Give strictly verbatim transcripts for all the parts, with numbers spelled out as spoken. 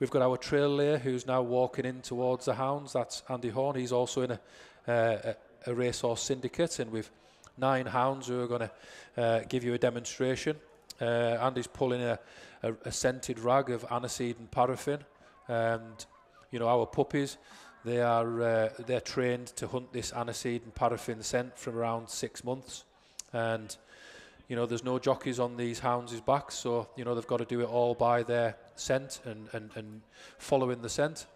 We've got our trail layer who's now walking in towards the hounds. That's Andy Horne. He's also in a, uh, a, a racehorse syndicate, and we've nine hounds who are going to uh, give you a demonstration. Uh, Andy's pulling a, a, a scented rag of aniseed and paraffin, and you know our puppies, they are uh, they're trained to hunt this aniseed and paraffin scent from around six months, and you know there's no jockeys on these hounds' backs, so you know they've got to do it all by their scent and, and, and following the scent.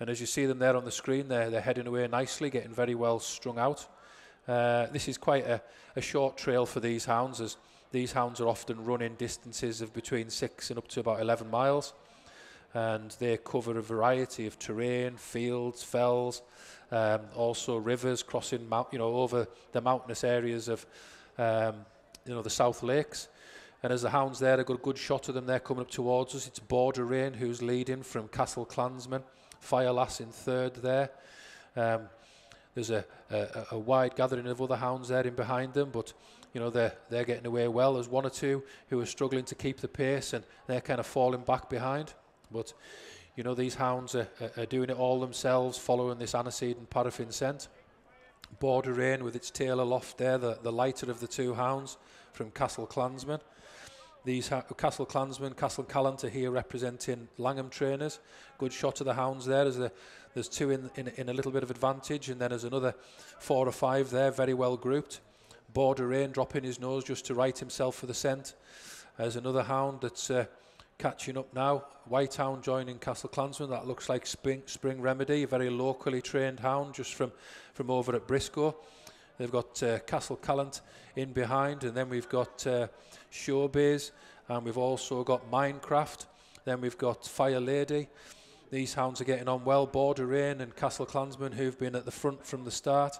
And as you see them there on the screen, they're, they're heading away nicely, getting very well strung out. Uh, this is quite a, a short trail for these hounds, as these hounds are often running distances of between six and up to about eleven miles, and they cover a variety of terrain, fields, fells, um, also rivers, crossing mount, you know, over the mountainous areas of um, you know the South Lakes. And as the hounds there, I got a good shot of them there coming up towards us. It's Border Rain who's leading from Castle Clansman, Fire Lass in third there. Um, There's a, a, a wide gathering of other hounds there in behind them, but you know they're, they're getting away well. There's one or two who are struggling to keep the pace, and they're kind of falling back behind. But you know these hounds are, are doing it all themselves, following this aniseed and paraffin scent. Border Rain with its tail aloft there, the, the lighter of the two hounds from Castle Clansman. These Castle Clansman, Castle Callant are here representing Langham trainers. Good shot of the hounds there. As the, there's two in, in, in a little bit of advantage, and then there's another four or five there, very well grouped. Border Rain dropping his nose just to right himself for the scent. There's another hound that's uh, catching up now. White hound joining Castle Clansman. That looks like Spring, Spring Remedy, a very locally trained hound just from, from over at Briscoe. They've got uh, Castle Callant in behind, and then we've got uh, Showbiz, and we've also got Minecraft. Then we've got Fire Lady. These hounds are getting on well. Border Rain and Castle Clansman, who've been at the front from the start,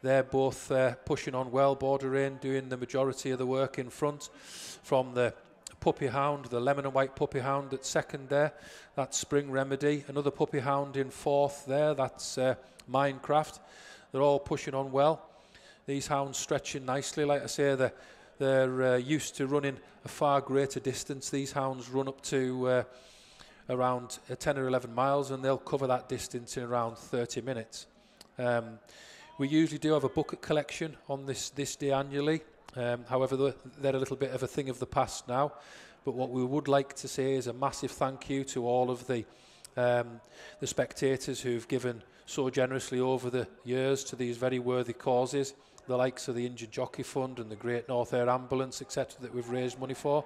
they're both uh, pushing on well. Border Rain doing the majority of the work in front from the puppy hound, the lemon and white puppy hound that's second there. That's Spring Remedy. Another puppy hound in fourth there. That's uh, Minecraft. They're all pushing on well. These hounds stretching nicely. Like I say, they're, they're uh, used to running a far greater distance. These hounds run up to uh, around uh, ten or eleven miles, and they'll cover that distance in around thirty minutes. Um, we usually do have a bucket collection on this, this day annually. Um, however, they're a little bit of a thing of the past now. But what we would like to say is a massive thank you to all of the, um, the spectators who've given so generously over the years to these very worthy causes, the likes of the Injured Jockey Fund and the Great North Air Ambulance, et cetera, that we've raised money for.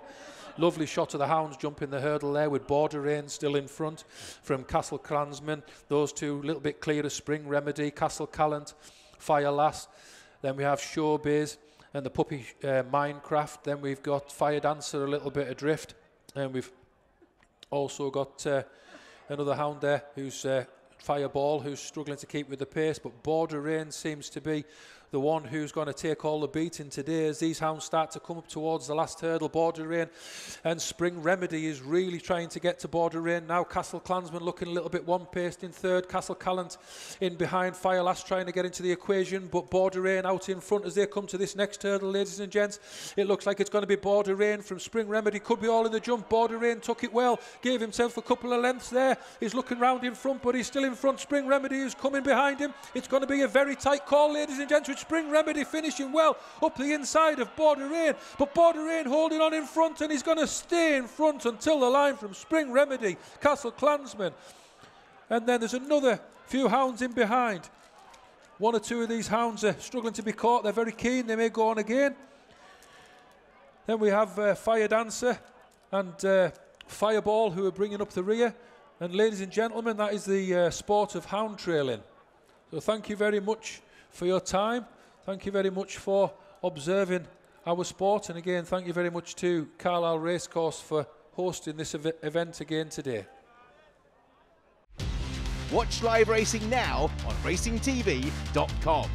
Lovely shot of the hounds jumping the hurdle there with Border Rain still in front from Castle Clansman. Those two, a little bit clearer, Spring Remedy, Castle Callant, Fire Lass. Then we have Showbiz and the puppy uh, Minecraft. Then we've got Fire Dancer a little bit adrift. And we've also got uh, another hound there who's... Uh, Fireball, who's struggling to keep with the pace, but Border Rain seems to be the one who's going to take all the beating today as these hounds start to come up towards the last hurdle. Border Rain and Spring Remedy is really trying to get to Border Rain now. Castle Clansman looking a little bit one-paced in third. Castle Callant in behind. Fire Lass trying to get into the equation, but Border Rain out in front as they come to this next hurdle, ladies and gents. It looks like it's going to be Border Rain from Spring Remedy. Could be all in the jump. Border Rain took it well, gave himself a couple of lengths there. He's looking round in front, but he's still in front. Spring Remedy is coming behind him. It's going to be a very tight call, ladies and gents, with Spring Remedy finishing well up the inside of Border Rain, but Border Rain holding on in front, and he's going to stay in front until the line from Spring Remedy, Castle Clansman. And then there's another few hounds in behind. One or two of these hounds are struggling to be caught. They're very keen. They may go on again. Then we have uh, Fire Dancer and uh, Fireball, who are bringing up the rear. And ladies and gentlemen, that is the uh, sport of hound trailing. So thank you very much for your time. Thank you very much for observing our sport. And again, thank you very much to Carlisle Racecourse for hosting this ev event again today. Watch live racing now on racing t v dot com.